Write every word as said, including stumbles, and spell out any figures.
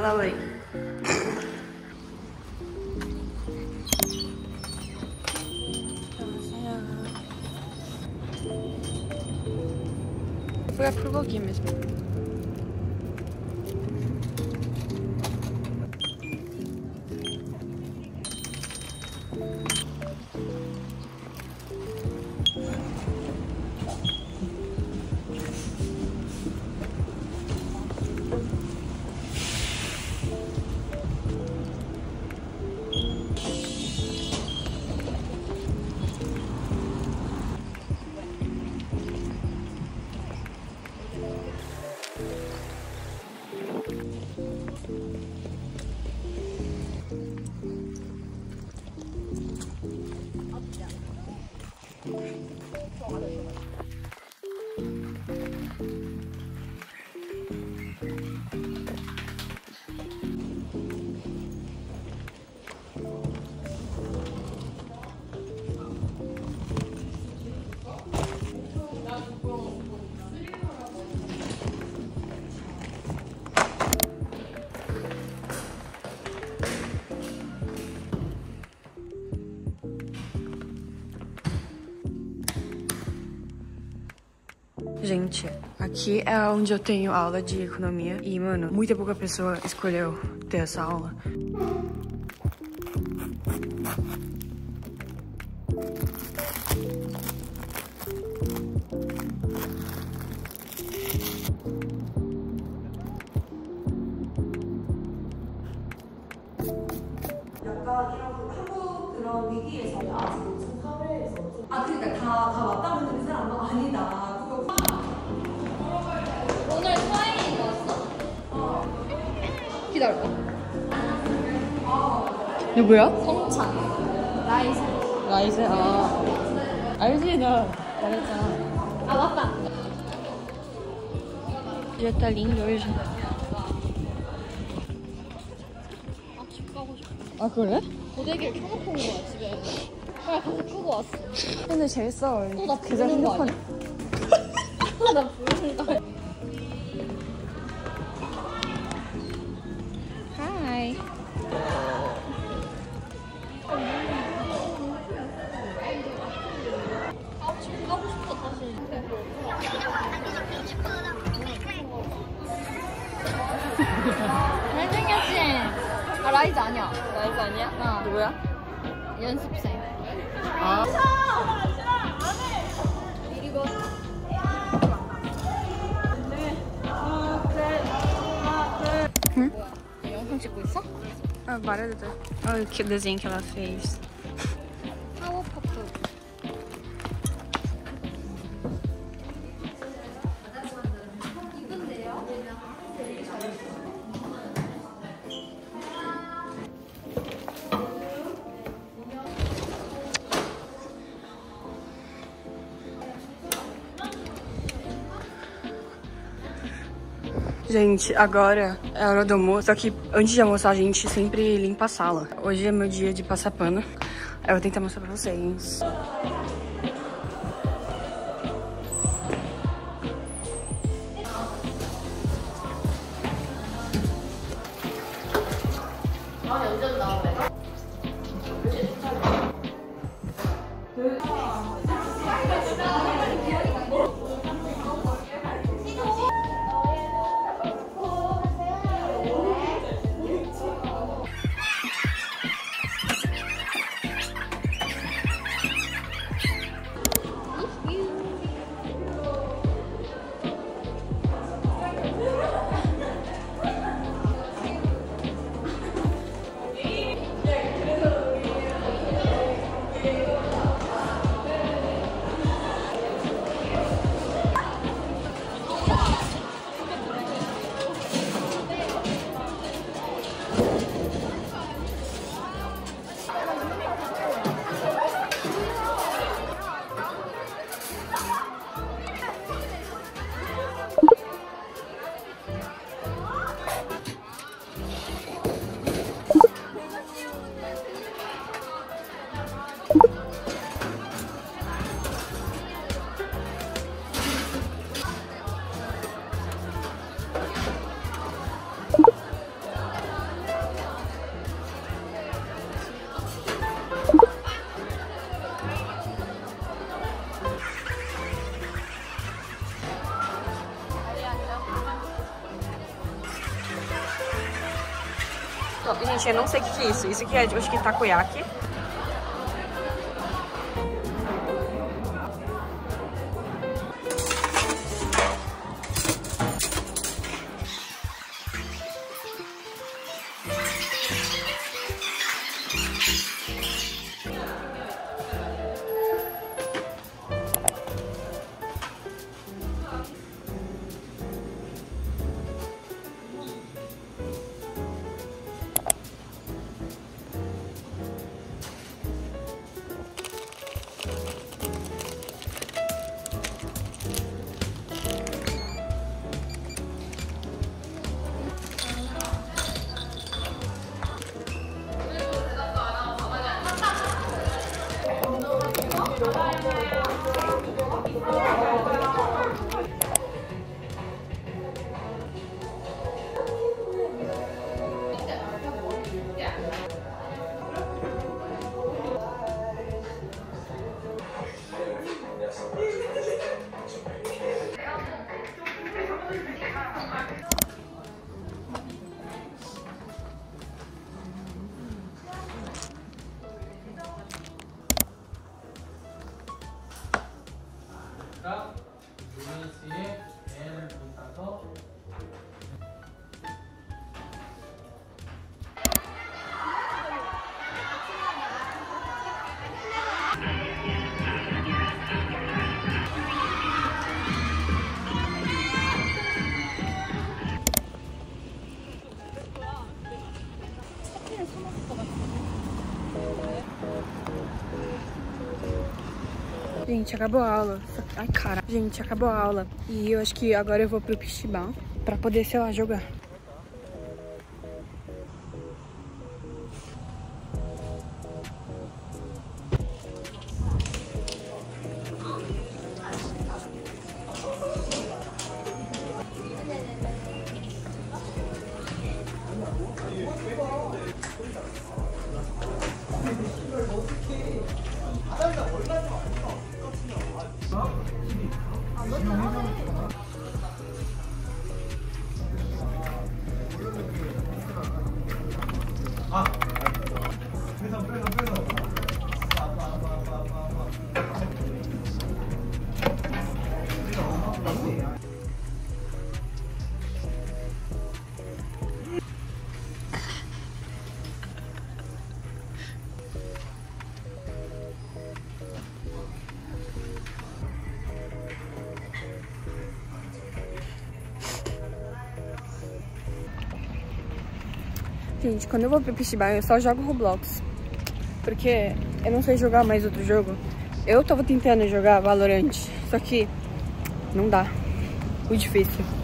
Fala aí. Vou pegar por aqui mesmo. Gente, aqui é onde eu tenho aula de economia e, mano, muita pouca pessoa escolheu ter essa aula. 이게 뭐야? 성찬 라이즈 라이즈? 아 알지? 나 잘했잖아. 아 맞다. Já tá lindo hoje. 아 집 가고 싶어. 아 그래? 고데기를 켜놓고 온 거야 집에. 그래 가서 끄고 왔어. 근데 제일 싸워. 또 나 부르는 거 아니야? 나 부르는 거 아니야? 잘생겼지? 아 라이즈 아니야. 라이즈 아니야? 어. 누구야? 연습생. 아. 이리 와. 응? 영상 찍고 있어? 아 말해도 돼. Olha que desenho que ela fez. Gente, agora é a hora do almoço, só que antes de almoçar a gente sempre limpa a sala. Hoje é meu dia de passar pano, eu vou tentar mostrar pra vocês. eu não sei o que é isso. Isso aqui é, acho que é takoyaki. Gente, acabou a aula. Ai, cara. Gente, acabou a aula. E eu acho que agora eu vou pro Pichibá pra poder, sei lá, jogar. Gente, quando eu vou pro Pichibá, eu só jogo Roblox. Porque eu não sei jogar mais outro jogo. Eu tava tentando jogar Valorant, só que não dá. Muito difícil.